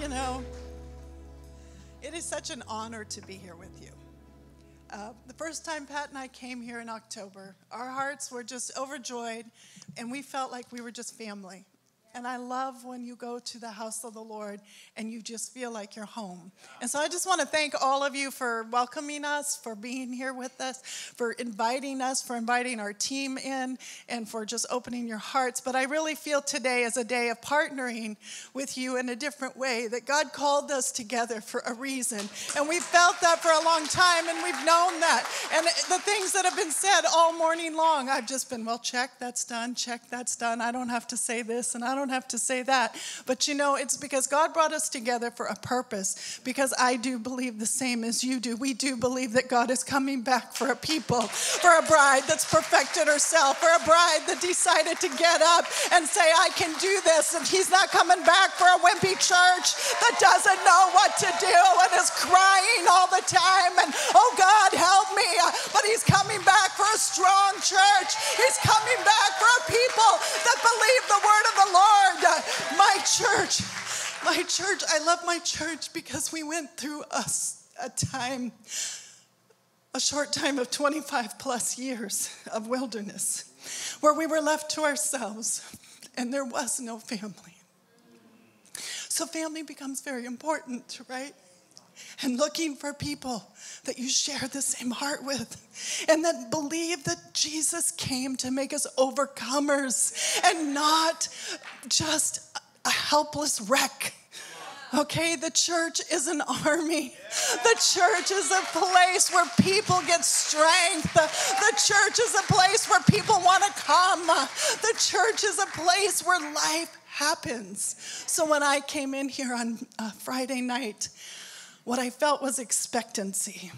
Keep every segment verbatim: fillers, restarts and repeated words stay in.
you know. It is such an honor to be here with you. Uh, the first time Pat and I came here in October, our hearts were just overjoyed, and we felt like we were just family. And I love when you go to the house of the Lord and you just feel like you're home. And so I just want to thank all of you for welcoming us, for being here with us, for inviting us, for inviting our team in, and for just opening your hearts. But I really feel today is a day of partnering with you in a different way, that God called us together for a reason. And we've felt that for a long time, and we've known that. And the things that have been said all morning long, I've just been, well, check, that's done, check, that's done. I don't have to say this, and I don't don't have to say that. But you know, it's because God brought us together for a purpose, because I do believe the same as you do. We do believe that God is coming back for a people, for a bride that's perfected herself, for a bride that decided to get up and say, I can do this, and he's not coming back for a wimpy church that doesn't know what to do and is crying all the time and, oh God, help me. But he's coming back for a strong church. He's coming back for a people that believe the word of the Lord. My church, my church, I love my church because we went through a, a time, a short time of twenty-five plus years of wilderness where we were left to ourselves and there was no family. So family becomes very important, right? And looking for people that you share the same heart with, and that believe that Jesus came to make us overcomers and not just a helpless wreck. Okay, the church is an army. The church is a place where people get strength. The church is a place where people want to come. The church is a place where life happens. So when I came in here on uh, Friday night, what I felt was expectancy.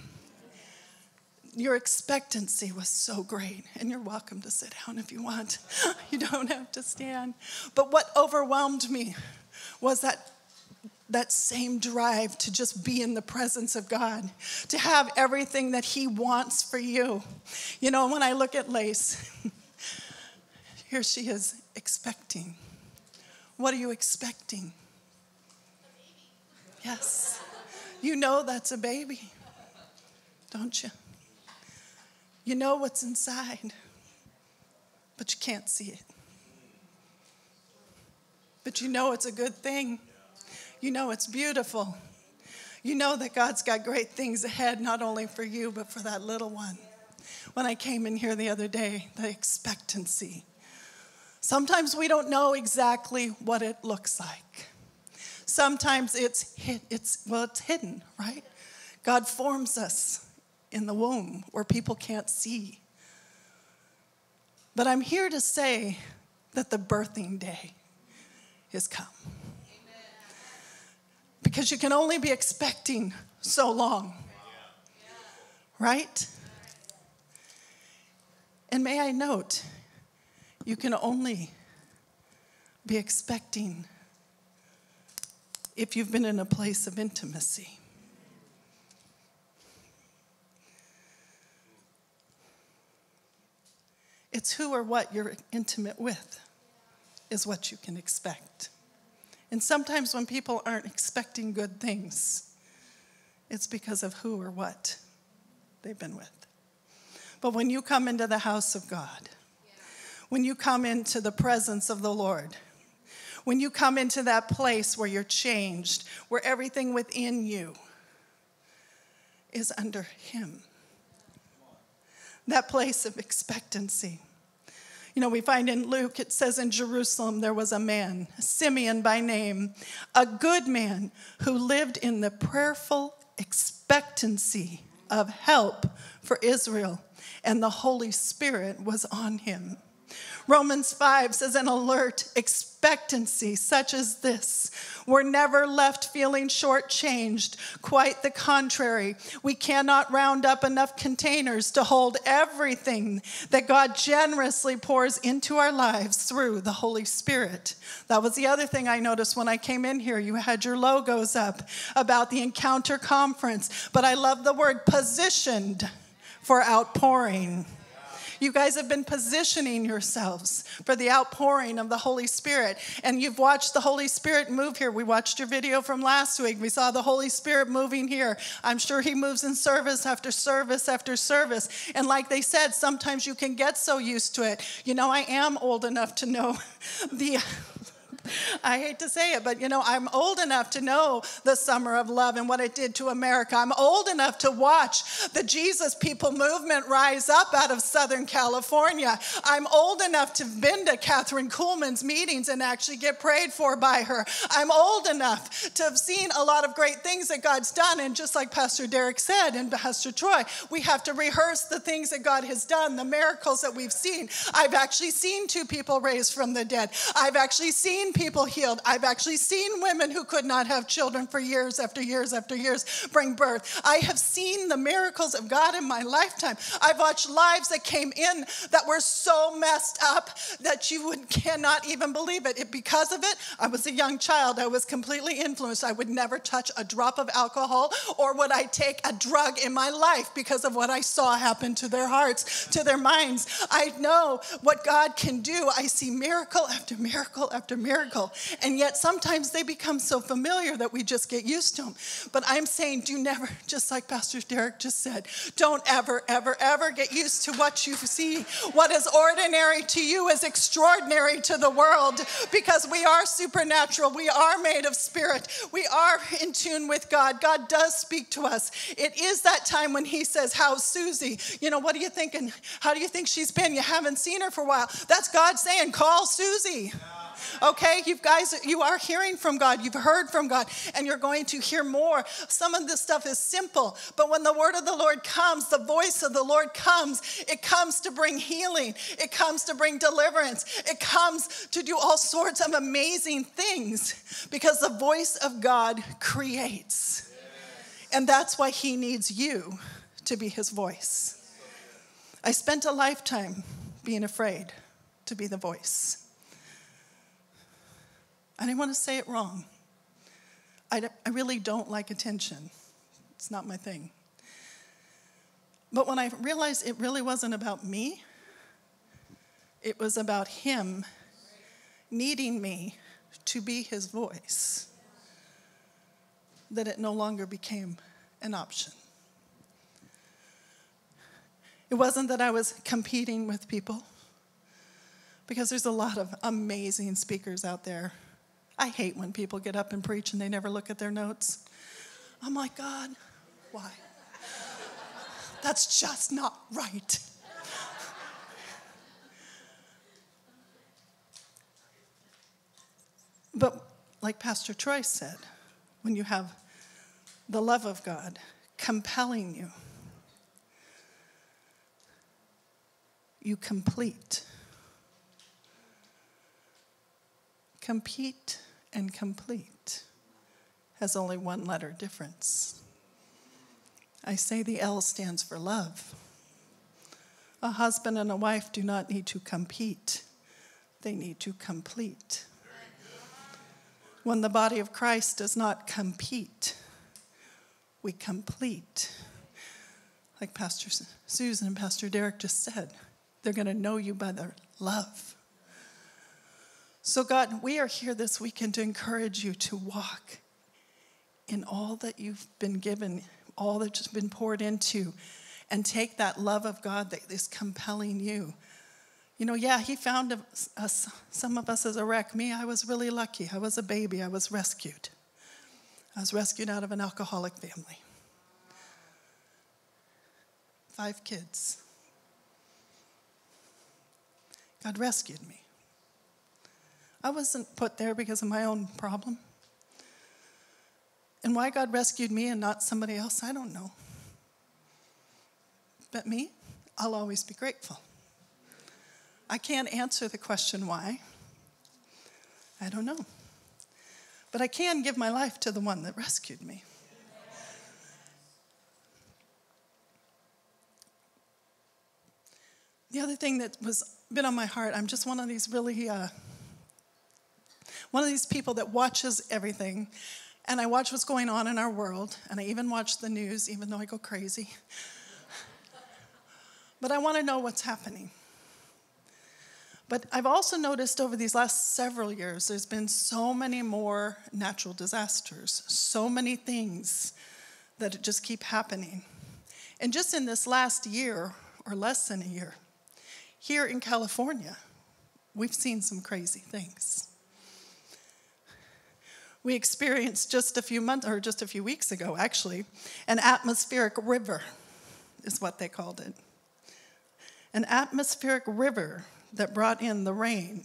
Your expectancy was so great. And you're welcome to sit down if you want. You don't have to stand. But what overwhelmed me was that that same drive to just be in the presence of God, to have everything that he wants for you. You know, when I look at Lace, here she is expecting. What are you expecting? Yes. You know that's a baby, don't you? You know what's inside, but you can't see it. But you know it's a good thing. You know it's beautiful. You know that God's got great things ahead, not only for you, but for that little one. When I came in here the other day, the expectancy. Sometimes we don't know exactly what it looks like. Sometimes it's, it's, well, it's hidden, right? God forms us in the womb where people can't see. But I'm here to say that the birthing day has come. Amen. Because you can only be expecting so long, right? And may I note, you can only be expecting if you've been in a place of intimacy. It's who or what you're intimate with is what you can expect. And sometimes when people aren't expecting good things, it's because of who or what they've been with. But when you come into the house of God, when you come into the presence of the Lord, when you come into that place where you're changed, where everything within you is under him. That place of expectancy. You know, we find in Luke, it says in Jerusalem, there was a man, Simeon by name, a good man who lived in the prayerful expectancy of help for Israel, and the Holy Spirit was on him. Romans five says, an alert expectancy such as this. We're never left feeling shortchanged. Quite the contrary. We cannot round up enough containers to hold everything that God generously pours into our lives through the Holy Spirit. That was the other thing I noticed when I came in here. You had your logos up about the Encounter Conference. But I love the word positioned for outpouring. You guys have been positioning yourselves for the outpouring of the Holy Spirit. And you've watched the Holy Spirit move here. We watched your video from last week. We saw the Holy Spirit moving here. I'm sure he moves in service after service after service. And like they said, sometimes you can get so used to it. You know, I am old enough to know the... I hate to say it, but, you know, I'm old enough to know the summer of love and what it did to America. I'm old enough to watch the Jesus People movement rise up out of Southern California. I'm old enough to have been to Catherine Kuhlman's meetings and actually get prayed for by her. I'm old enough to have seen a lot of great things that God's done. And just like Pastor Derek said and Pastor Troy, we have to rehearse the things that God has done, the miracles that we've seen. I've actually seen two people raised from the dead. I've actually seen people healed. I've actually seen women who could not have children for years after years after years bring birth. I have seen the miracles of God in my lifetime. I've watched lives that came in that were so messed up that you would cannot even believe it. it. Because of it, I was a young child. I was completely influenced. I would never touch a drop of alcohol, or would I take a drug in my life, because of what I saw happen to their hearts, to their minds. I know what God can do. I see miracle after miracle after miracle. And yet sometimes they become so familiar that we just get used to them. But I'm saying, do never, just like Pastor Derek just said, don't ever, ever, ever get used to what you see. What is ordinary to you is extraordinary to the world, because we are supernatural. We are made of spirit. We are in tune with God. God does speak to us. It is that time when he says, how's Susie? You know, what are you thinking? How do you think she's been? You haven't seen her for a while. That's God saying, call Susie. Yeah. Okay? You guys, you are hearing from God. You've heard from God, and you're going to hear more. Some of this stuff is simple, but when the word of the Lord comes, the voice of the Lord comes, it comes to bring healing. It comes to bring deliverance. It comes to do all sorts of amazing things, because the voice of God creates. And that's why he needs you to be his voice. I spent a lifetime being afraid to be the voice. I didn't want to say it wrong. I, I really don't like attention. It's not my thing. But when I realized it really wasn't about me, it was about him needing me to be his voice, that it no longer became an option. It wasn't that I was competing with people, because there's a lot of amazing speakers out there. I hate when people get up and preach and they never look at their notes. I'm like, God, why? That's just not right. But like Pastor Troy said, when you have the love of God compelling you, you complete. Compete and complete has only one letter difference. I say the L stands for love. A husband and a wife do not need to compete. They need to complete. When the body of Christ does not compete, we complete. Like Pastor Susan and Pastor Derek just said, they're going to know you by their love. So God, we are here this weekend to encourage you to walk in all that you've been given, all that's been poured into, and take that love of God that is compelling you. You know, yeah, he found us, some of us, as a wreck. Me, I was really lucky. I was a baby. I was rescued. I was rescued out of an alcoholic family. Five kids. God rescued me. I wasn't put there because of my own problem. And why God rescued me and not somebody else, I don't know. But me, I'll always be grateful. I can't answer the question why. I don't know. But I can give my life to the one that rescued me. The other thing that was been on my heart, I'm just one of these really... Uh, One of these people that watches everything, and I watch what's going on in our world, and I even watch the news, even though I go crazy. but I want to know what's happening. But I've also noticed over these last several years, there's been so many more natural disasters, so many things that just keep happening. And just in this last year, or less than a year, here in California, we've seen some crazy things. We experienced just a few months, or just a few weeks ago, actually, an atmospheric river, is what they called it. An atmospheric river that brought in the rain.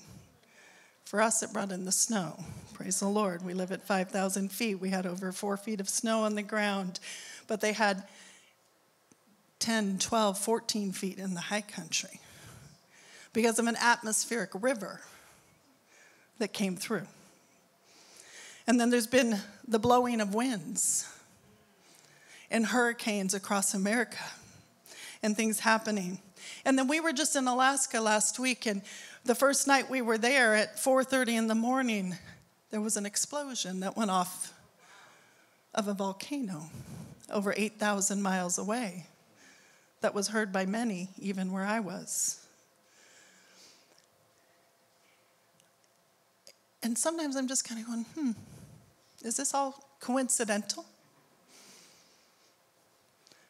For us, it brought in the snow. Praise the Lord. We live at five thousand feet. We had over four feet of snow on the ground, but they had ten, twelve, fourteen feet in the high country because of an atmospheric river that came through. And then there's been the blowing of winds and hurricanes across America and things happening. And then we were just in Alaska last week, and the first night we were there at four thirty in the morning, there was an explosion that went off of a volcano over eight thousand miles away that was heard by many, even where I was. And sometimes I'm just kind of going, hmm, is this all coincidental?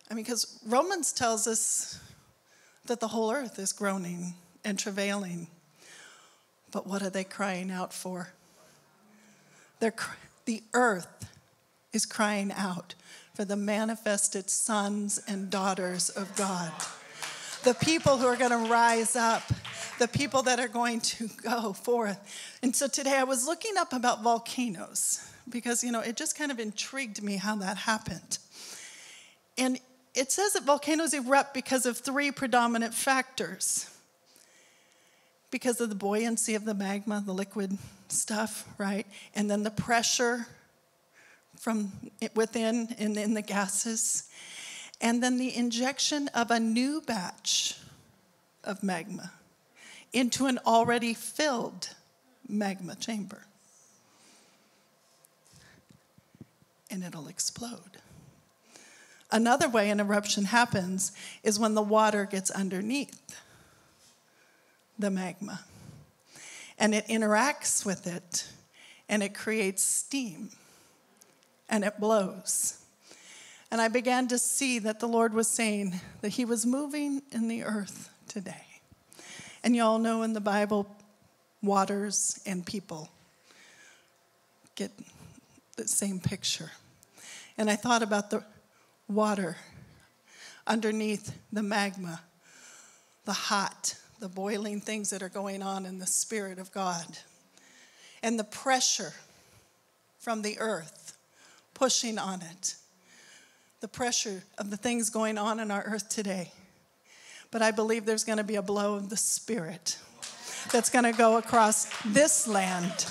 I mean, because Romans tells us that the whole earth is groaning and travailing. But what are they crying out for? They're cr- the earth is crying out for the manifested sons and daughters of God. The people who are going to rise up. The people that are going to go forth. And so today I was looking up about volcanoes because, you know, it just kind of intrigued me how that happened. And it says that volcanoes erupt because of three predominant factors. Because of the buoyancy of the magma, the liquid stuff, right? And then the pressure from within and in the gases. And then the injection of a new batch of magma into an already filled magma chamber. And it'll explode. Another way an eruption happens is when the water gets underneath the magma and it interacts with it and it creates steam and it blows. And I began to see that the Lord was saying that he was moving in the earth today. And you all know in the Bible, waters and people get the same picture. And I thought about the water underneath the magma, the hot, the boiling things that are going on in the Spirit of God, and the pressure from the earth pushing on it, the pressure of the things going on in our earth today. But I believe there's going to be a blow of the Spirit that's going to go across this land.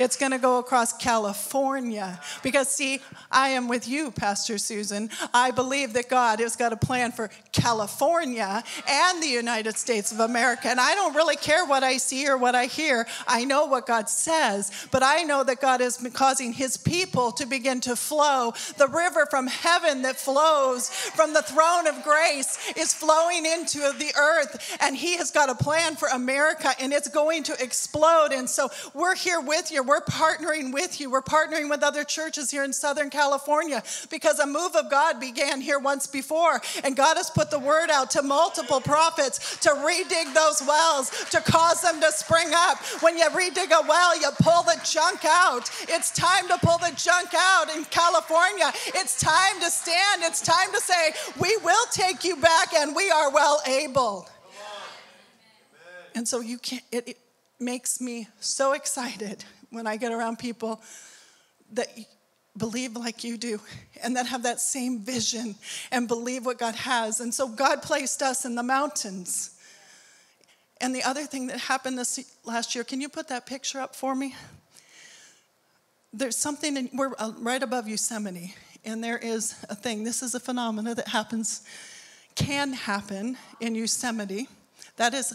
It's going to go across California. Because, see, I am with you, Pastor Susan. I believe that God has got a plan for California and the United States of America. And I don't really care what I see or what I hear. I know what God says. But I know that God is causing his people to begin to flow. The river from heaven that flows from the throne of grace is flowing into the earth. And he has got a plan for America. And it's going to explode. And so we're here with you. We're partnering with you. We're partnering with other churches here in Southern California because a move of God began here once before, and God has put the word out to multiple prophets to redig those wells, to cause them to spring up. When you redig a well, you pull the junk out. It's time to pull the junk out in California. It's time to stand. It's time to say, we will take you back, and we are well able. And so you can't, it, it makes me so excited when I get around people that believe like you do and that have that same vision and believe what God has. And so God placed us in the mountains. And the other thing that happened this last year, can you put that picture up for me? There's something, in, we're right above Yosemite, and there is a thing. This is a phenomena that happens, can happen in Yosemite. That is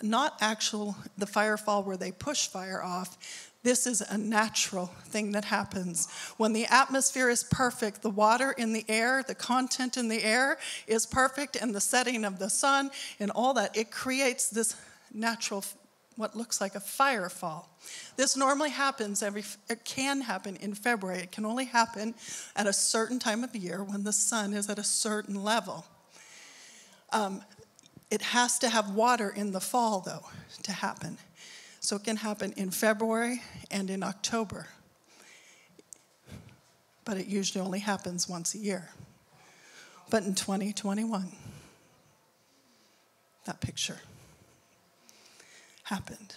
not actual, the firefall where they push fire off. This is a natural thing that happens. When the atmosphere is perfect, the water in the air, the content in the air is perfect, and the setting of the sun and all that, it creates this natural, what looks like a firefall. This normally happens every, it can happen in February. It can only happen at a certain time of the year when the sun is at a certain level. Um, it has to have water in the fall, though, to happen. So it can happen in February and in October. But it usually only happens once a year. But in twenty twenty-one, that picture happened.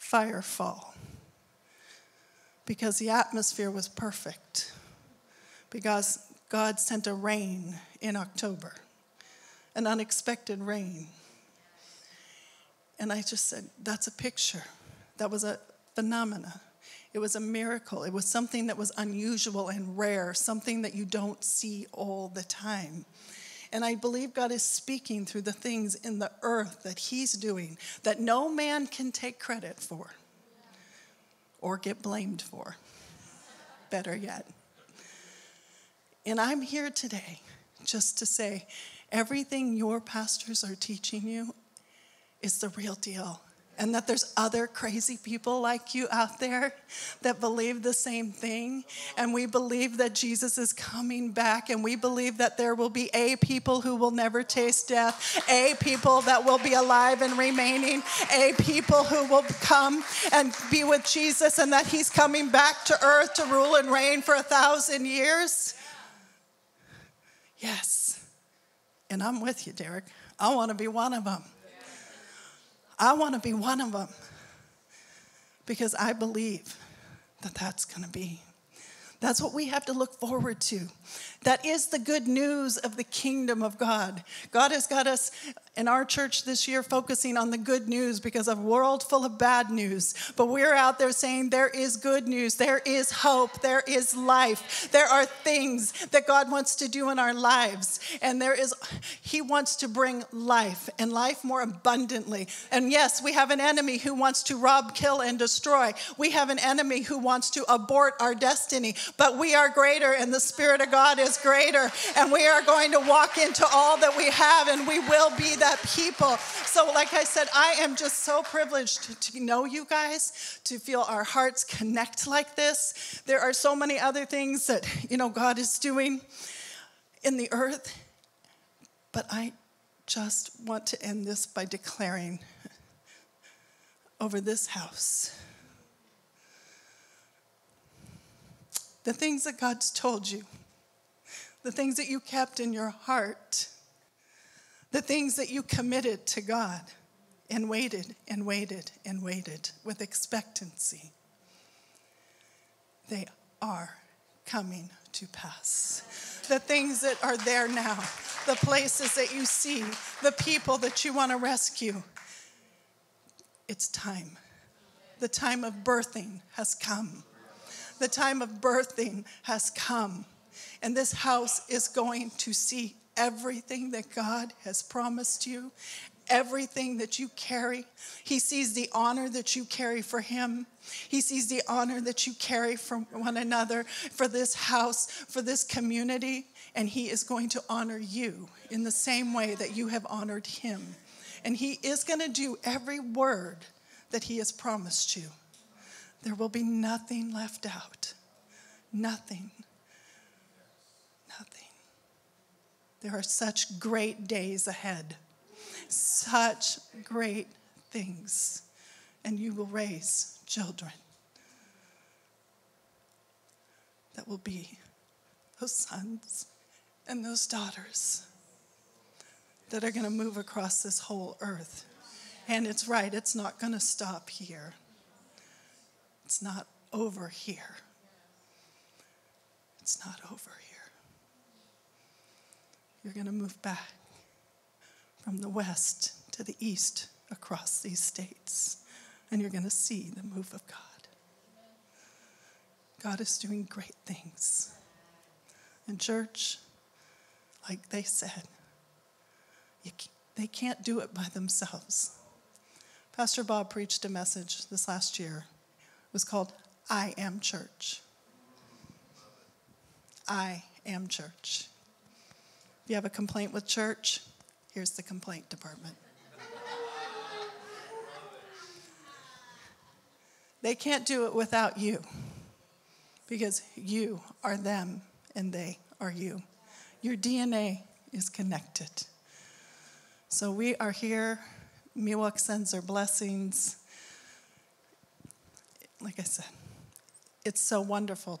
Firefall. Because the atmosphere was perfect. Because God sent a rain in October. An unexpected rain. And I just said, that's a picture. That was a phenomena. It was a miracle. It was something that was unusual and rare, something that you don't see all the time. And I believe God is speaking through the things in the earth that he's doing that no man can take credit for or get blamed for, better yet. And I'm here today just to say, everything your pastors are teaching you is the real deal. And that there's other crazy people like you out there that believe the same thing. And we believe that Jesus is coming back. And we believe that there will be a people who will never taste death. A people that will be alive and remaining. A people who will come and be with Jesus. And that he's coming back to earth to rule and reign for a thousand years. Yes. And I'm with you, Derek. I want to be one of them. I want to be one of them because I believe that that's going to be. That's what we have to look forward to. That is the good news of the kingdom of God. God has got us in our church this year focusing on the good news because of a world full of bad news. But we're out there saying there is good news. There is hope. There is life. There are things that God wants to do in our lives. And there is, he wants to bring life and life more abundantly. And yes, we have an enemy who wants to rob, kill, and destroy. We have an enemy who wants to abort our destiny. But we are greater, and the Spirit of God is greater, and we are going to walk into all that we have, and we will be that people. So like I said, I am just so privileged to, to know you guys, to feel our hearts connect like this. There are so many other things that, you know, God is doing in the earth, but I just want to end this by declaring over this house the things that God's told you, the things that you kept in your heart, the things that you committed to God and waited and waited and waited with expectancy. They are coming to pass. The things that are there now, the places that you see, the people that you want to rescue, it's time. The time of birthing has come. The time of birthing has come. And this house is going to see everything that God has promised you, everything that you carry. He sees the honor that you carry for him. He sees the honor that you carry for one another, for this house, for this community. And he is going to honor you in the same way that you have honored him. And he is going to do every word that he has promised you. There will be nothing left out. Nothing. Nothing. There are such great days ahead. Such great things. And you will raise children that will be those sons and those daughters that are going to move across this whole earth. And it's right, it's not going to stop here. It's not over here. It's not over here. You're going to move back from the west to the east across these states, and you're going to see the move of God. God is doing great things. And church, like they said, you can't, they can't do it by themselves. Pastor Bob preached a message this last year was called I Am Church. I Am Church. If you have a complaint with church, here's the complaint department. They can't do it without you, because you are them and they are you. Your D N A is connected. So we are here. Miwok sends their blessings. Like I said, it's so wonderful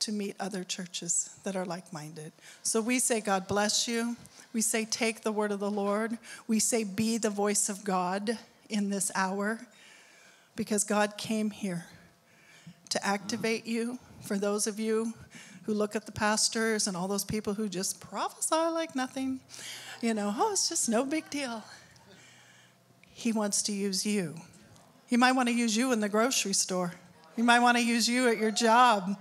to meet other churches that are like-minded. So we say, God bless you. We say, take the word of the Lord. We say, be the voice of God in this hour, because God came here to activate you. For those of you who look at the pastors and all those people who just prophesy like nothing, you know, oh, it's just no big deal. He wants to use you. He might want to use you in the grocery store. He might want to use you at your job.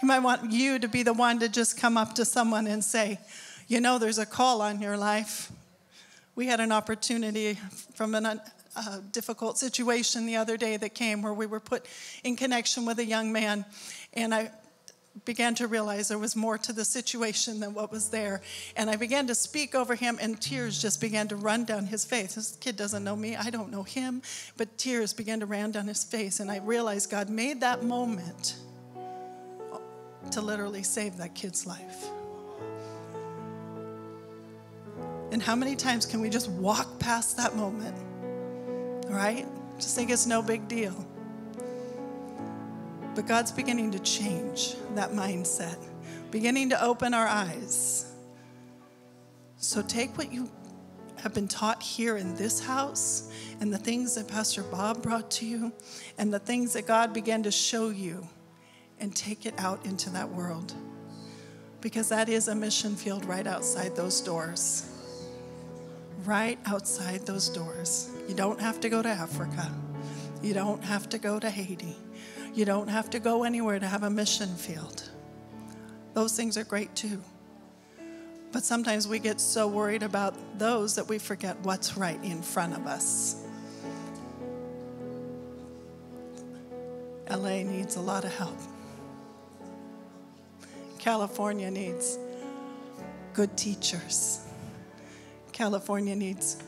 He might want you to be the one to just come up to someone and say, you know, there's a call on your life. We had an opportunity from an a difficult situation the other day that came where we were put in connection with a young man, and I began to realize there was more to the situation than what was there, and I began to speak over him, and tears just began to run down his face. This kid doesn't know me, I don't know him, but tears began to run down his face, and I realized God made that moment to literally save that kid's life. And how many times can we just walk past that moment, right? Just think it's no big deal. But God's beginning to change that mindset, beginning to open our eyes. So take what you have been taught here in this house, and the things that Pastor Bob brought to you, and the things that God began to show you, and take it out into that world. Because that is a mission field right outside those doors. Right outside those doors. You don't have to go to Africa. You don't have to go to Haiti. You don't have to go anywhere to have a mission field. Those things are great too. But sometimes we get so worried about those that we forget what's right in front of us. L A needs a lot of help. California needs good teachers. California needs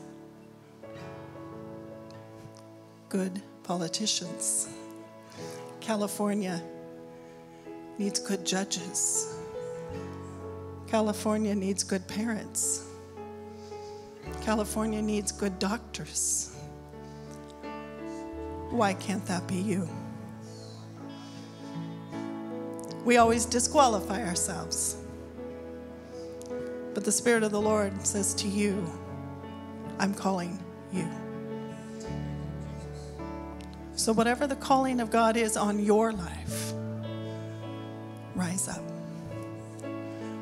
good politicians. California needs good judges. California needs good parents. California needs good doctors. Why can't that be you? We always disqualify ourselves. But the Spirit of the Lord says to you, I'm calling you. So whatever the calling of God is on your life, rise up.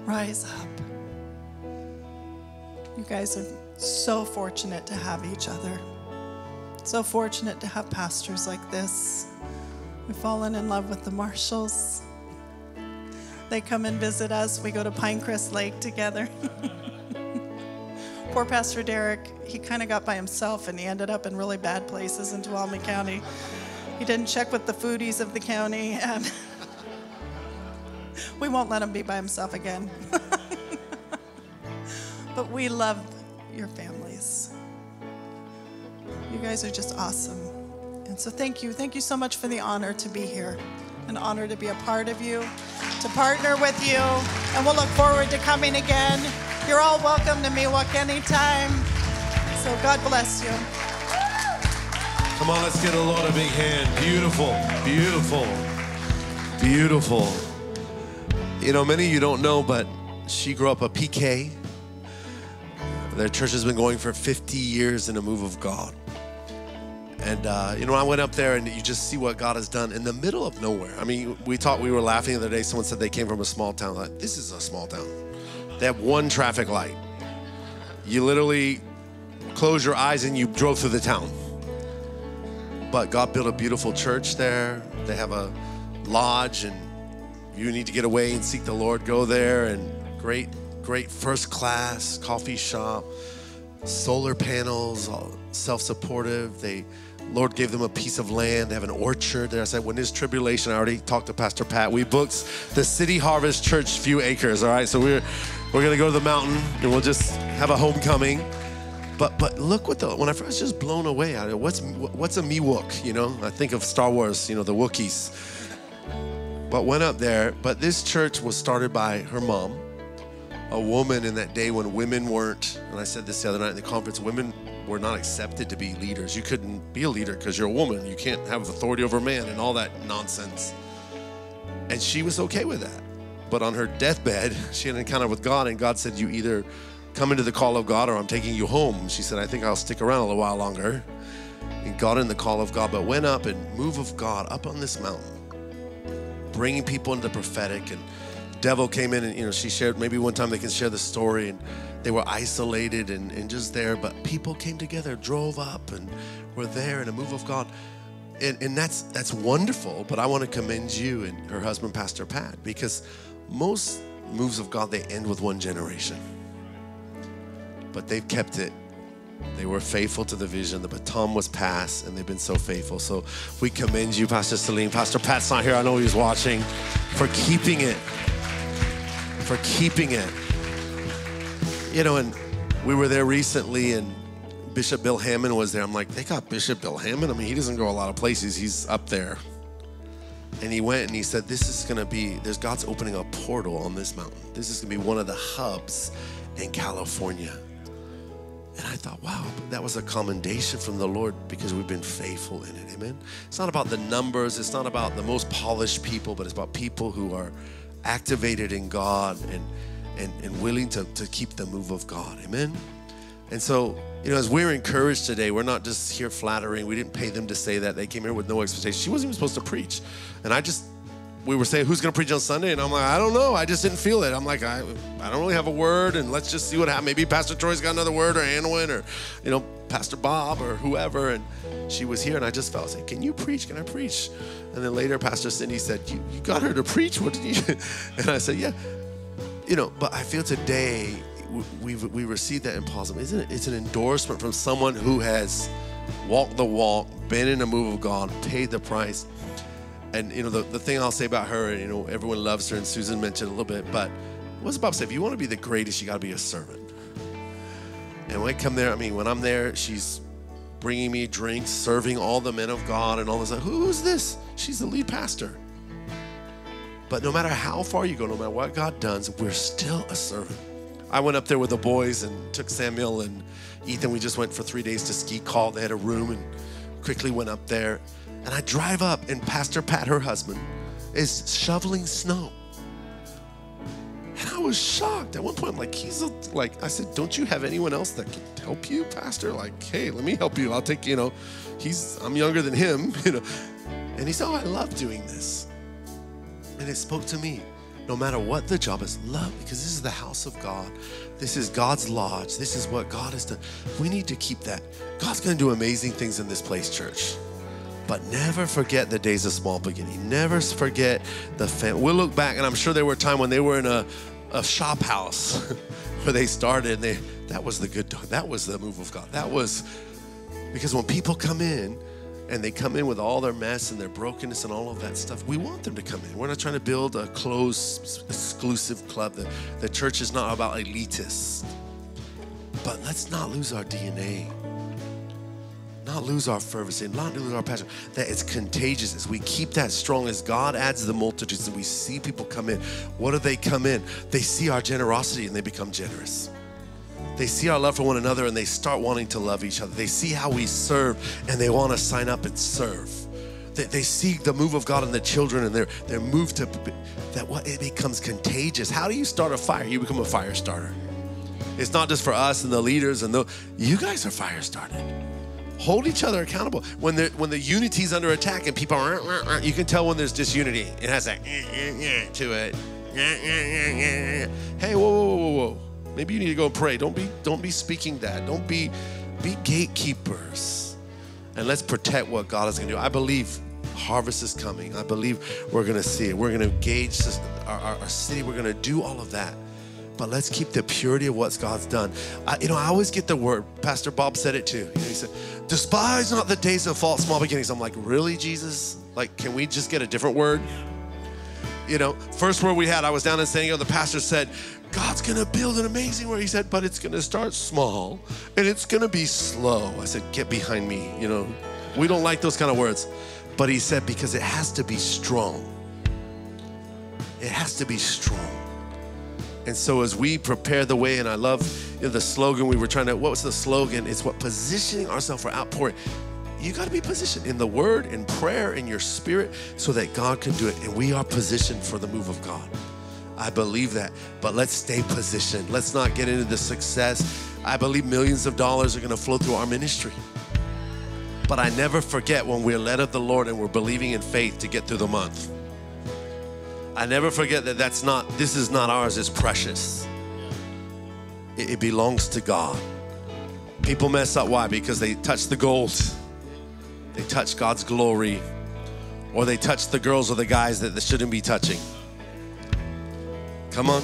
Rise up. You guys are so fortunate to have each other. So fortunate to have pastors like this. We've fallen in love with the Marshalls. They come and visit us. We go to Pinecrest Lake together. Poor Pastor Derek, he kind of got by himself, and he ended up in really bad places in Tuolumne County. He didn't check with the foodies of the county, and we won't let him be by himself again. But we love your families. You guys are just awesome. And so thank you. Thank you so much for the honor to be here, an honor to be a part of you, to partner with you, and we'll look forward to coming again. You're all welcome to Miwok anytime. So God bless you. Come on, let's give the Lord a big hand. Beautiful, beautiful, beautiful. You know, many of you don't know, but she grew up a P K. Their church has been going for fifty years in a move of God. And, uh, you know, I went up there, and you just see what God has done in the middle of nowhere. I mean, we thought we were laughing the other day. Someone said they came from a small town. Like, this is a small town. They have one traffic light. You literally close your eyes and you drove through the town. But God built a beautiful church there. They have a lodge, and you need to get away and seek the Lord. Go there, and great, great first-class coffee shop, solar panels, all self-supportive. They Lord gave them a piece of land. They have an orchard. And I said, when there's tribulation, I already talked to Pastor Pat. We booked the City Harvest Church few acres, all right? So we're we're going to go to the mountain, and we'll just have a homecoming. But but look what the, when I was just blown away. I mean, what's, what's a Miwok, you know? I think of Star Wars, you know, the Wookiees. But went up there. But this church was started by her mom, a woman in that day when women weren't, and I said this the other night in the conference, women were not accepted to be leaders. You couldn't be a leader because you're a woman. You can't have authority over man and all that nonsense. And she was okay with that. But on her deathbed, she had an encounter with God, and God said, you either come into the call of God or I'm taking you home. She said, I think I'll stick around a little while longer. And got in the call of God, but went up and move of God up on this mountain, bringing people into the prophetic. And devil came in, and you know, she shared, maybe one time they can share the story, and they were isolated and, and just there, but people came together, drove up, and were there in a move of God, and, and that's that's wonderful. But I want to commend you and her husband, Pastor Pat, because most moves of God, they end with one generation, but they've kept it. They were faithful to the vision. The baton was passed, and they've been so faithful. So we commend you, Pastor Celine. Pastor Pat's not here, I know he's watching, for keeping it. for keeping it. You know, and we were there recently, and Bishop Bill Hamon was there. I'm like, they got Bishop Bill Hamon? I mean, he doesn't go a lot of places. He's up there. And he went and he said, this is going to be, there's God's opening a portal on this mountain. This is going to be one of the hubs in California. And I thought, wow, that was a commendation from the Lord because we've been faithful in it, amen? It's not about the numbers. It's not about the most polished people, but it's about people who are activated in God and and, and willing to, to keep the move of God, amen? And so, you know, as we're encouraged today, we're not just here flattering. We didn't pay them to say that. They came here with no expectation. She wasn't even supposed to preach. And I just, we were saying, who's going to preach on Sunday? And I'm like, I don't know. I just didn't feel it. I'm like, I, I don't really have a word, and let's just see what happens. Maybe Pastor Troy's got another word, or Anwen, or, you know, Pastor Bob, or whoever. And she was here, and I just felt, saying, can you preach? Can I preach? And then later, Pastor Cindy said, you, you got her to preach. What did you? And I said, yeah. You know, but I feel today we we received that in positive. Isn't it? It's an endorsement from someone who has walked the walk, been in a move of God, paid the price. And, you know, the, the thing I'll say about her, you know, everyone loves her, and Susan mentioned a little bit, but what's Bob say? If you want to be the greatest, you got to be a servant. And when I come there, I mean, when I'm there, she's bringing me drinks, serving all the men of God and all this. Like, who's this? She's the lead pastor. But no matter how far you go, no matter what God does, we're still a servant. I went up there with the boys and took Samuel and Ethan. We just went for three days to ski call. They had a room and quickly went up there. And I drive up, and Pastor Pat, her husband, is shoveling snow. And I was shocked. At one point, I'm like, he's a, like, I said, don't you have anyone else that can help you, Pastor? Like, hey, let me help you. I'll take, you know, he's, I'm younger than him, you know. And he said, oh, I love doing this. And it spoke to me. No matter what the job is, love, because this is the house of God. This is God's lodge. This is what God has done. We need to keep that. God's going to do amazing things in this place, church. But never forget the days of small beginning. Never forget the family. We'll look back, and I'm sure there were a time when they were in a, a shop house where they started. And they, that was the good time. That was the move of God. That was, because when people come in, and they come in with all their mess and their brokenness and all of that stuff, we want them to come in. We're not trying to build a closed, exclusive club. The, the church is not about elitists. But let's not lose our D N A. Not lose our fervency, not lose our passion, that it's contagious. As we keep that strong, as God adds the multitudes, and we see people come in, what do they come in? They see our generosity, and they become generous. They see our love for one another, and they start wanting to love each other. They see how we serve, and they want to sign up and serve. They, they see the move of God in the children, and they're, they're moved to that. What, it becomes contagious. How do you start a fire? You become a fire starter. It's not just for us and the leaders, and the, you guys are fire started. Hold each other accountable. When the when the unity is under attack and people are, you can tell when there's disunity. It has that to it. Hey, whoa, whoa, whoa, whoa! Maybe you need to go and pray. Don't be don't be speaking that. Don't be be gatekeepers, and let's protect what God is going to do. I believe harvest is coming. I believe we're going to see it. We're going to engage our, our, our city. We're going to do all of that. but let's keep the purity of what God's done. I, you know, I always get the word. Pastor Bob said it too. You know, he said, despise not the days of false small beginnings. I'm like, really, Jesus? Like, can we just get a different word? You know, first word we had, I was down in San Diego, the pastor said, God's gonna build an amazing word. He said, but it's gonna start small and it's gonna be slow. I said, get behind me. You know, we don't like those kind of words. But he said, because it has to be strong. It has to be strong. And so as we prepare the way, and I love you know, the slogan we were trying to, what was the slogan? It's what positioning ourselves for outpouring. You got to be positioned in the word, in prayer, in your spirit, so that God can do it. And we are positioned for the move of God. I believe that, but let's stay positioned. Let's not get into the success. I believe millions of dollars are going to flow through our ministry. But I never forget when we're led of the Lord and we're believing in faith to get through the month. I never forget that that's not, this is not ours, it's precious. It, it belongs to God. People mess up, why? Because they touch the gold. They touch God's glory, or they touch the girls or the guys that they shouldn't be touching. Come on.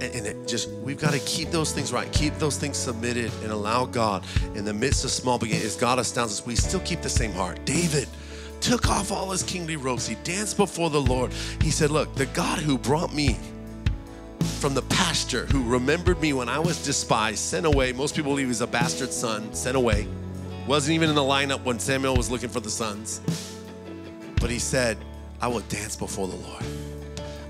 And, and it just, we've got to keep those things right, keep those things submitted and allow God in the midst of small beginnings. God astounds us. We still keep the same heart. David took off all his kingly robes. He danced before the Lord. He said, look, the God who brought me from the pasture, who remembered me when I was despised, sent away. Most people believe he was a bastard son, sent away. Wasn't even in the lineup when Samuel was looking for the sons. But he said, I will dance before the Lord.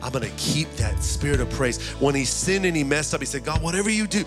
I'm gonna keep that spirit of praise. When he sinned and he messed up, he said, God, whatever you do,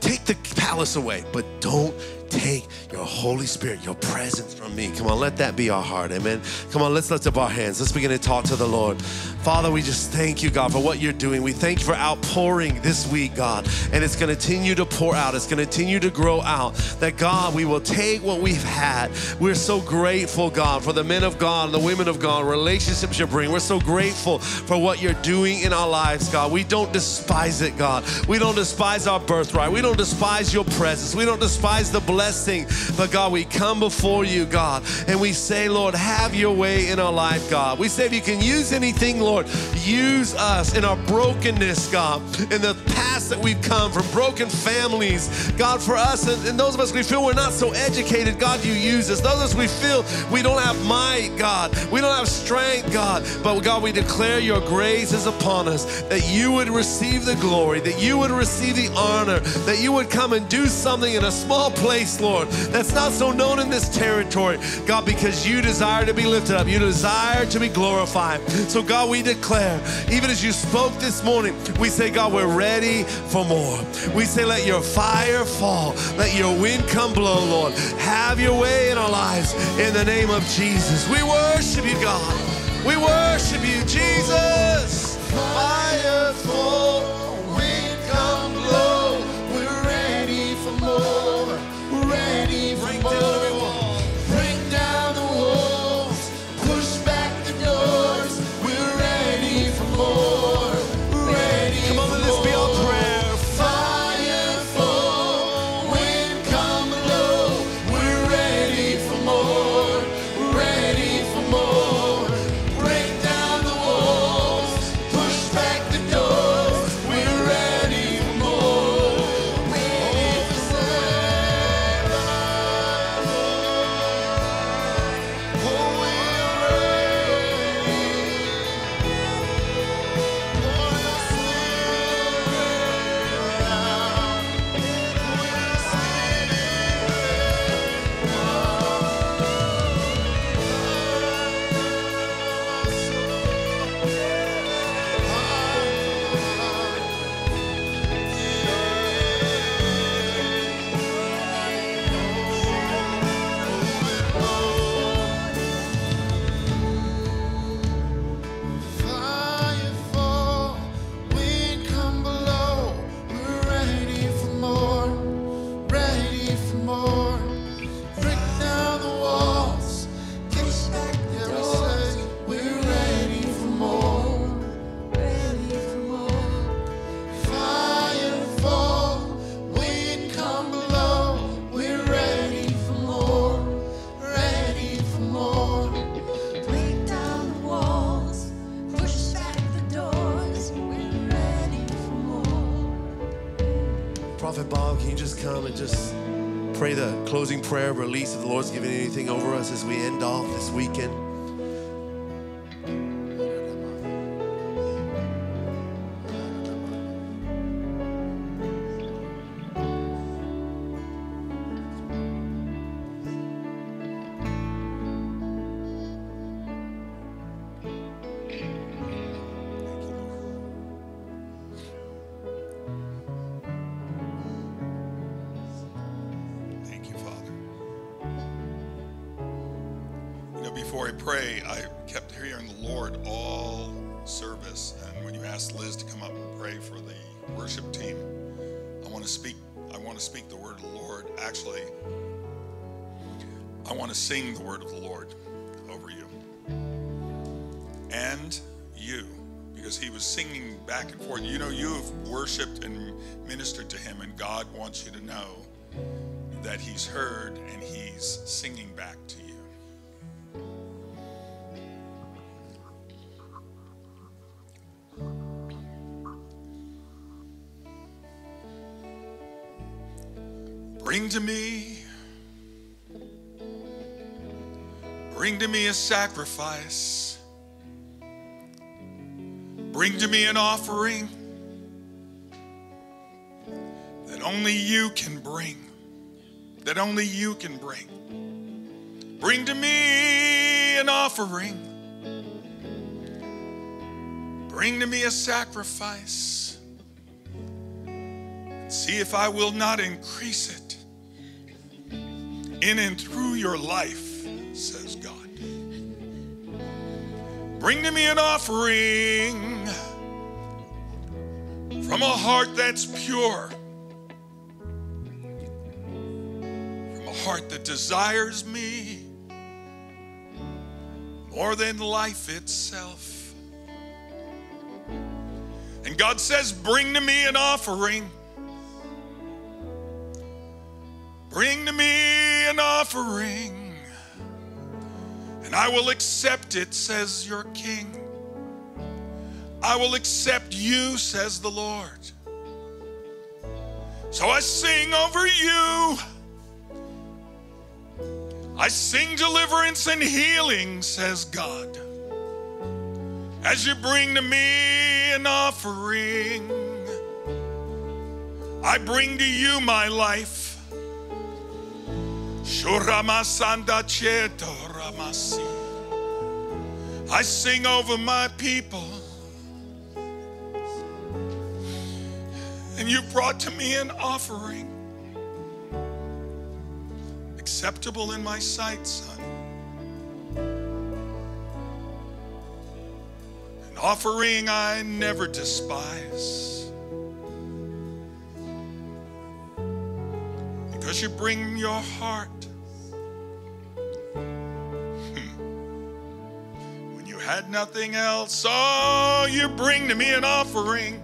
take the palace away, but don't take your Holy Spirit, your presence from me. Come on, let that be our heart, amen? Come on, let's lift up our hands. Let's begin to talk to the Lord. Father, we just thank you, God, for what you're doing. We thank you for outpouring this week, God, and it's gonna continue to pour out. It's gonna continue to grow out. That, God, we will take what we've had. We're so grateful, God, for the men of God and the women of God, relationships you bring. We're so grateful for what you're doing in our lives, God. We don't despise it, God. We don't despise our birthright. We don't despise your presence. We don't despise the blessing, but God, we come before you, God, and we say, Lord, have your way in our life, God. We say, if you can use anything, Lord, use us in our brokenness, God, in the past that we've come from, broken families, God, for us, and, and those of us we feel we're not so educated, God, you use us. Those of us we feel we don't have might, God, we don't have strength, God, but God, we declare your grace is upon us, that you would receive the glory, that you would receive the honor, that you You would come and do something in a small place, Lord, that's not so known in this territory, God, because you desire to be lifted up. You desire to be glorified. So, God, we declare, even as you spoke this morning, we say, God, we're ready for more. We say, let your fire fall. Let your wind come blow, Lord. Have your way in our lives in the name of Jesus. We worship you, God. We worship you, Jesus. Fire fall, wind come blow. Prophet Bob, can you just come and just pray the closing prayer of release if the Lord's given anything over us as we end off this weekend? Sing the word of the Lord over you and you, because he was singing back and forth. You know, you have worshiped and ministered to him, and God wants you to know that he's heard and he's singing back to you. Bring to me Bring to me a sacrifice. Bring to me an offering that only you can bring. That only you can bring. Bring to me an offering. Bring to me a sacrifice. See if I will not increase it in and through your life, says God. Bring to me an offering from a heart that's pure, from a heart that desires me more than life itself. And God says, bring to me an offering. Bring to me an offering. And I will accept it, says your King. I will accept you, says the Lord. So I sing over you. I sing deliverance and healing, says God. As you bring to me an offering, I bring to you my life. I sing over my people, and you brought to me an offering acceptable in my sight, son. An offering I never despise, because you bring your heart. Had nothing else, oh, you bring to me an offering.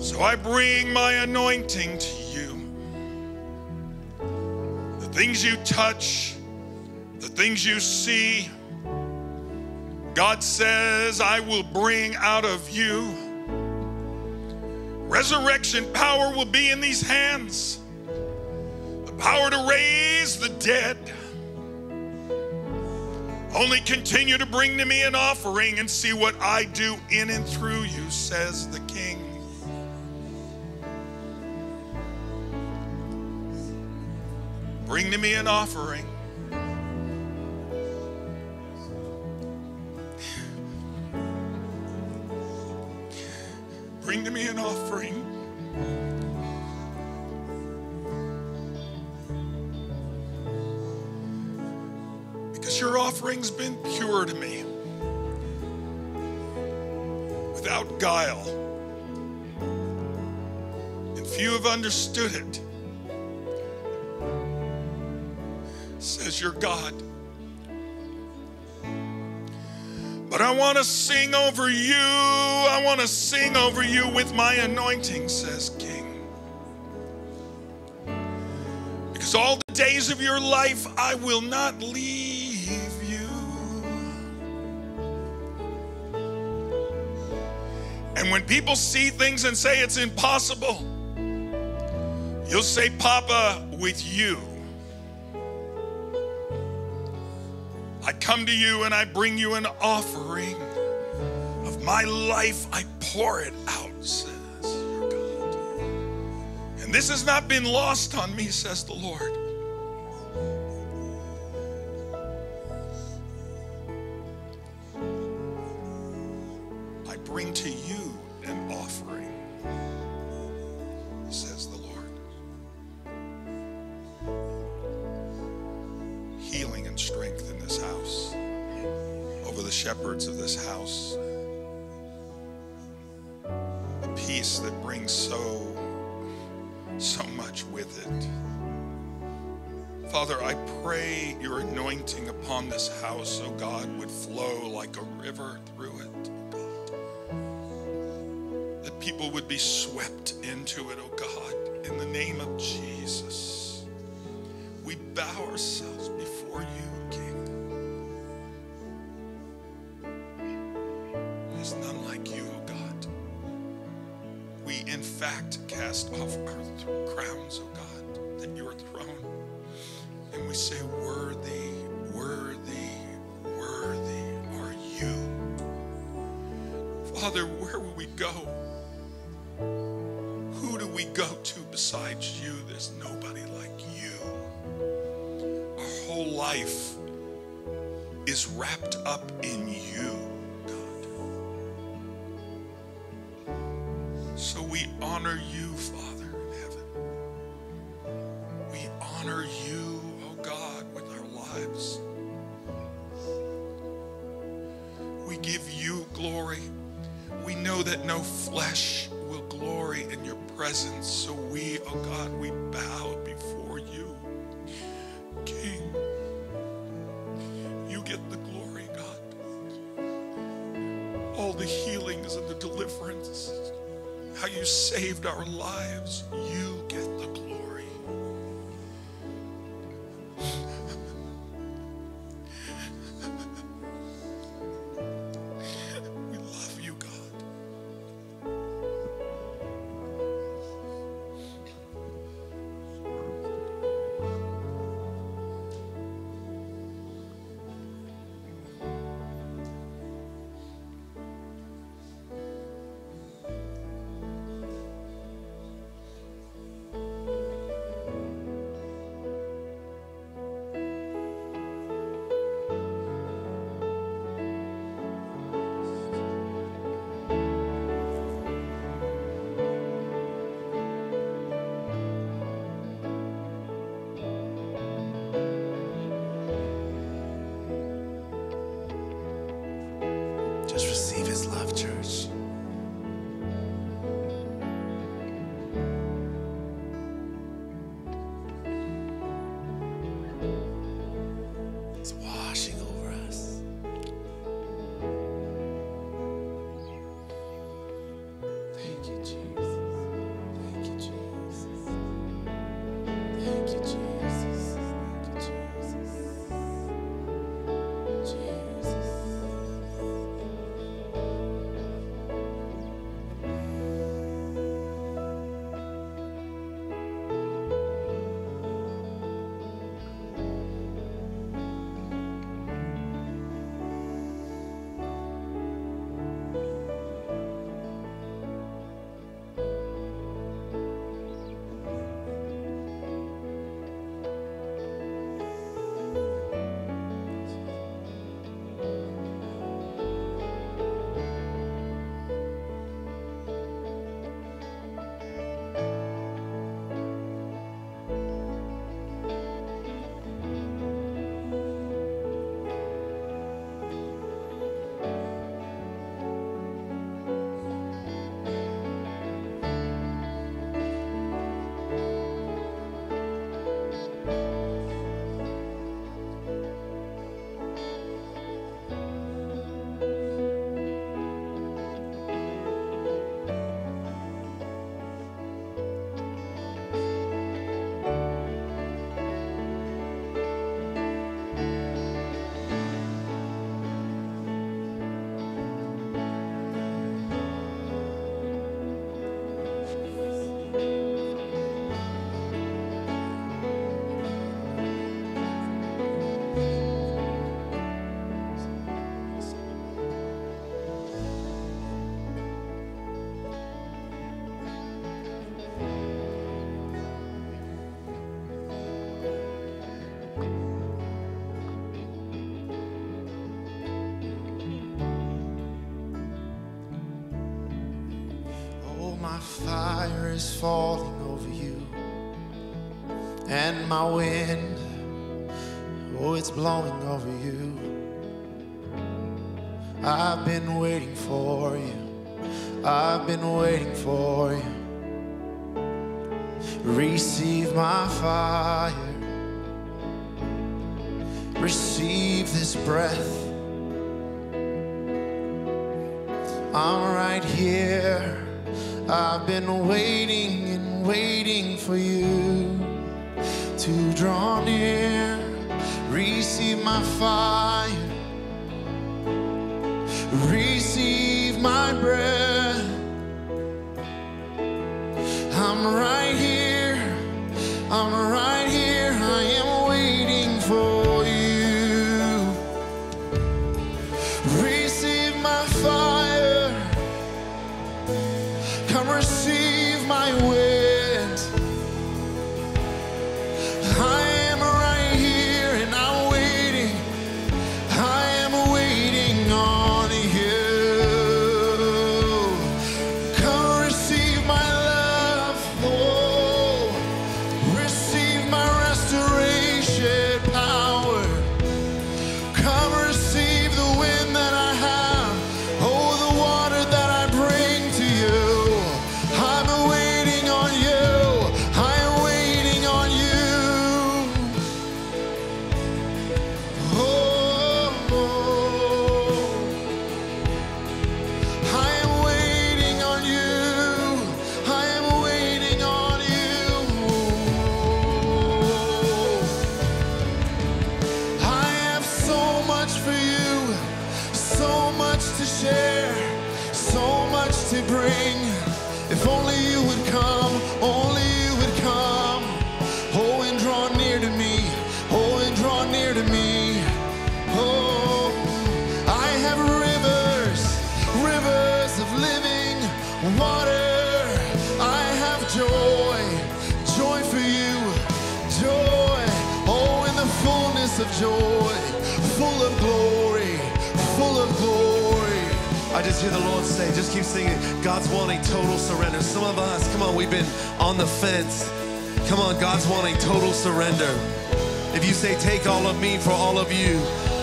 So I bring my anointing to you. The things you touch, the things you see, God says, I will bring out of you. Resurrection power will be in these hands. The power to raise the dead. Only continue to bring to me an offering and see what I do in and through you, says the King. Bring to me an offering. Bring to me an offering. Your offering's been pure to me, without guile, and few have understood it, says your God. But I want to sing over you, I want to sing over you with my anointing, says King, because all the days of your life I will not leave. And when people see things and say it's impossible, you'll say, Papa, with you, I come to you and I bring you an offering of my life. I pour it out, says your God. And this has not been lost on me, says the Lord. I bring to you an offering, says the Lord. Healing and strength in this house, over the shepherds of this house. A peace that brings so, so much with it. Father, I pray your anointing upon this house, O God, would flow like a river through it. People would be swept into it, oh God, in the name of Jesus. We bow ourselves before you, King. There's none like you, oh God. We, in fact, cast off our crowns, oh God, at your throne, and we say, worthy, worthy, worthy are you. Father, where will we go? We go to besides you. There's nobody like you. Our whole life is wrapped up in you, God. So we honor you, Father in heaven. We honor you, oh God, with our lives. We give you glory. We know that no flesh will glory in your presence, so we, oh God, we bow before you. King, you get the glory, God. All the healings and the deliverance, how you saved our lives, you get the glory. my fire is falling over you, and my wind, oh, it's blowing over you. I've been waiting for you. I've been waiting for you. Receive my fire. Receive this breath. I'm right here. I've been waiting and waiting for you to draw near. Receive my fire. Receive my breath. I'm right here. I'm right here. I am waiting for you. Receive my fire. Come receive my wind. I am right here and I'm waiting. I am waiting on. I just hear the Lord say, just keep singing. God's wanting total surrender. Some of us, come on, we've been on the fence. Come on, God's wanting total surrender. If you say, take all of me for all of you,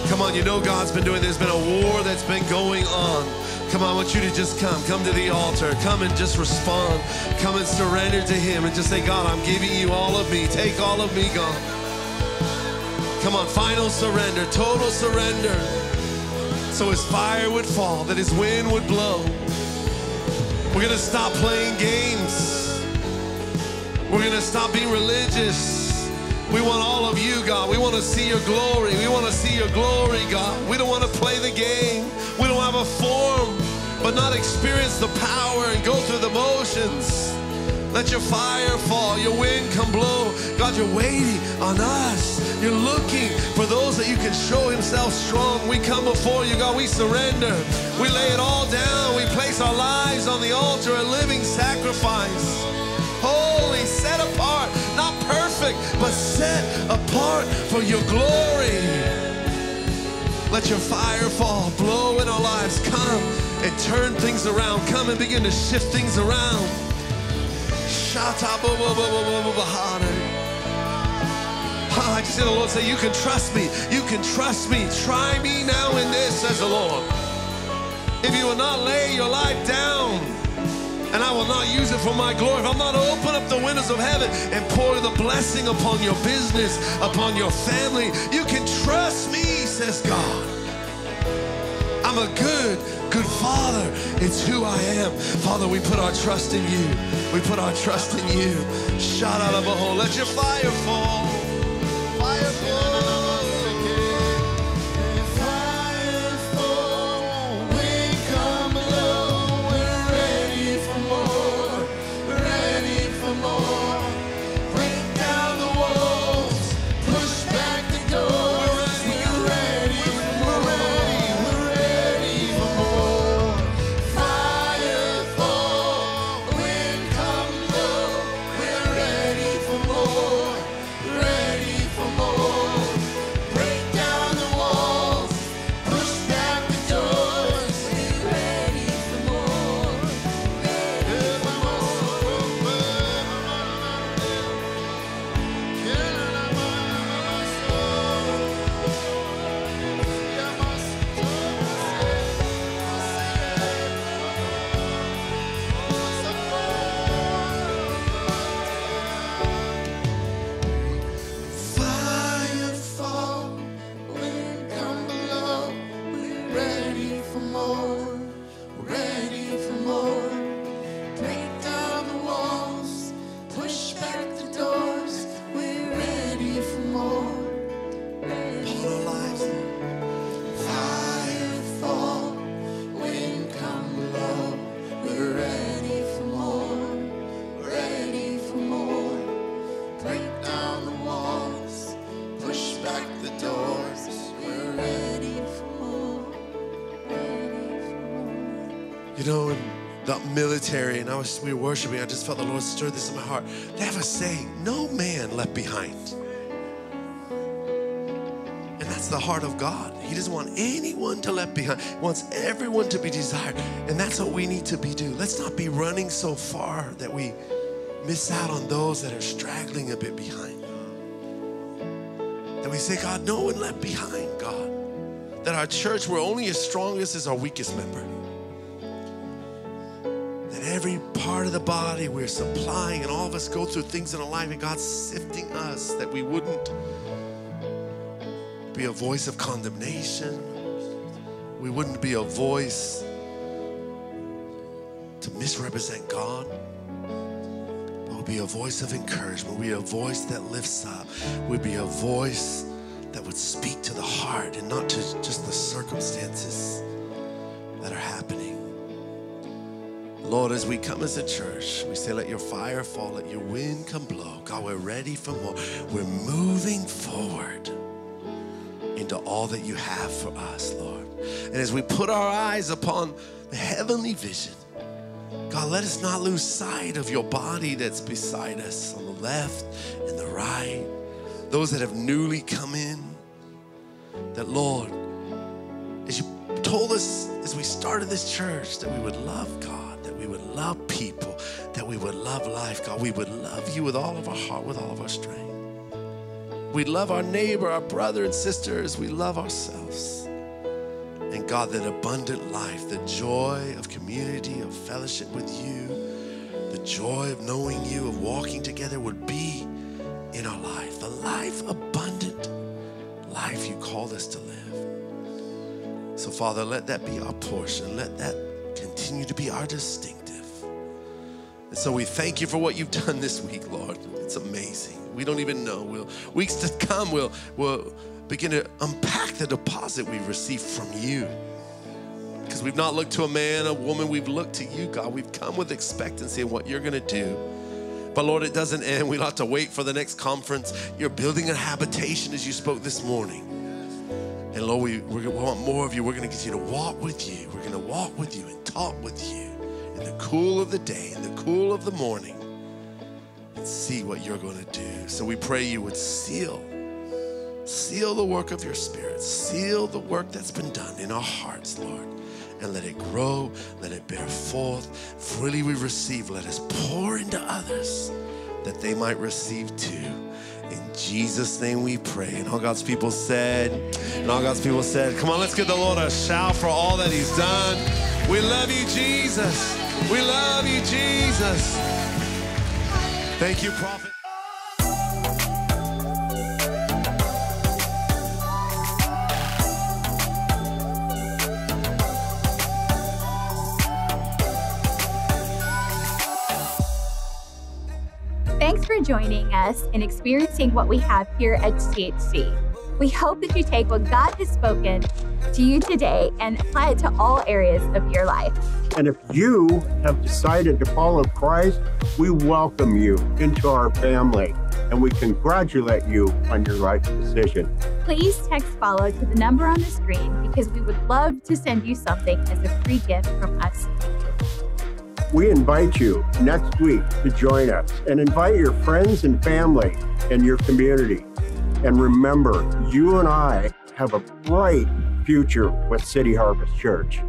come on, you know God's been doing, there's been a war that's been going on. Come on, I want you to just come. Come to the altar. Come and just respond. Come and surrender to Him and just say, God, I'm giving you all of me. Take all of me, God. Come on, final surrender, total surrender. So His fire would fall, that His wind would blow. We're gonna stop playing games. We're gonna stop being religious. We want all of you, God. We wanna see your glory. We wanna see your glory, God. We don't wanna play the game. We don't have a form, but not experience the power and go through the motions. Let your fire fall, your wind come blow. God, you're waiting on us. You're looking for those that you can show Himself strong. We come before you, God, we surrender. We lay it all down. We place our lives on the altar, a living sacrifice. Holy, set apart, not perfect, but set apart for your glory. Let your fire fall, blow in our lives. Come and turn things around. Come and begin to shift things around. Oh, I just hear the Lord say, you can trust me. You can trust me. Try me now in this, says the Lord. If you will not lay your life down, and I will not use it for my glory, if I'm not open up the windows of heaven and pour the blessing upon your business, upon your family, you can trust me, says God. I'm a good, good Father. It's who I am. Father, we put our trust in you. We put our trust in you. Shout out of a hole. Let your fire fall. Fire fall. Ready. you know, in the military, and I was, we were worshiping, I just felt the Lord stir this in my heart. They have a saying, no man left behind. And that's the heart of God. He doesn't want anyone to left behind. He wants everyone to be desired. And that's what we need to be do. Let's not be running so far that we miss out on those that are straggling a bit behind. That we say, God, no one left behind, God. That our church, we're only as strongest as our weakest member. That every part of the body we're supplying, and all of us go through things in our life, and God's sifting us, that we wouldn't be a voice of condemnation. We wouldn't be a voice to misrepresent God. But we'd be a voice of encouragement. We'd be a voice that lifts up. We'd be a voice that would speak to the heart and not to just the circumstances that are happening. Lord, as we come as a church, we say, let your fire fall, let your wind come blow. God, we're ready for more. We're moving forward into all that you have for us, Lord. And as we put our eyes upon the heavenly vision, God, let us not lose sight of your body that's beside us on the left and the right, those that have newly come in, that, Lord, as you told us as we started this church, that we would love God, that we would love people, that we would love life, God. We would love you with all of our heart, with all of our strength. We love our neighbor, our brother and sisters. We love ourselves. And God, that abundant life, the joy of community, of fellowship with you, the joy of knowing you, of walking together would be in our life. The life abundant life you called us to live. So Father, let that be our portion. Let that continue to be our distinctive. And so we thank you for what you've done this week, Lord. It's amazing. We don't even know. We'll, weeks to come, we'll, we'll begin to unpack the deposit we've received from you. Because we've not looked to a man, a woman. We've looked to you, God. We've come with expectancy in what you're going to do. But, Lord, it doesn't end. We'll have to wait for the next conference. You're building a habitation as you spoke this morning. And, Lord, we, we want more of you. We're going to continue to walk with you. We're going to walk with you and talk with you in the cool of the day, in the cool of the morning. See what you're going to do. So we pray you would seal, seal the work of your Spirit, seal the work that's been done in our hearts, Lord, and let it grow, let it bear forth. Freely we receive, let us pour into others that they might receive too. In Jesus' name we pray. And all God's people said, and all God's people said, come on, let's give the Lord a shout for all that he's done. We love you, Jesus. We love you, Jesus. Thank you, Prophet. Thanks for joining us and experiencing what we have here at T H C. We hope that you take what God has spoken to you today and apply it to all areas of your life. And if you have decided to follow Christ, we welcome you into our family, and we congratulate you on your right decision. Please text follow to the number on the screen, because we would love to send you something as a free gift from us. We invite you next week to join us, and invite your friends and family and your community. And remember, you and I have a bright future with City Harvest Church.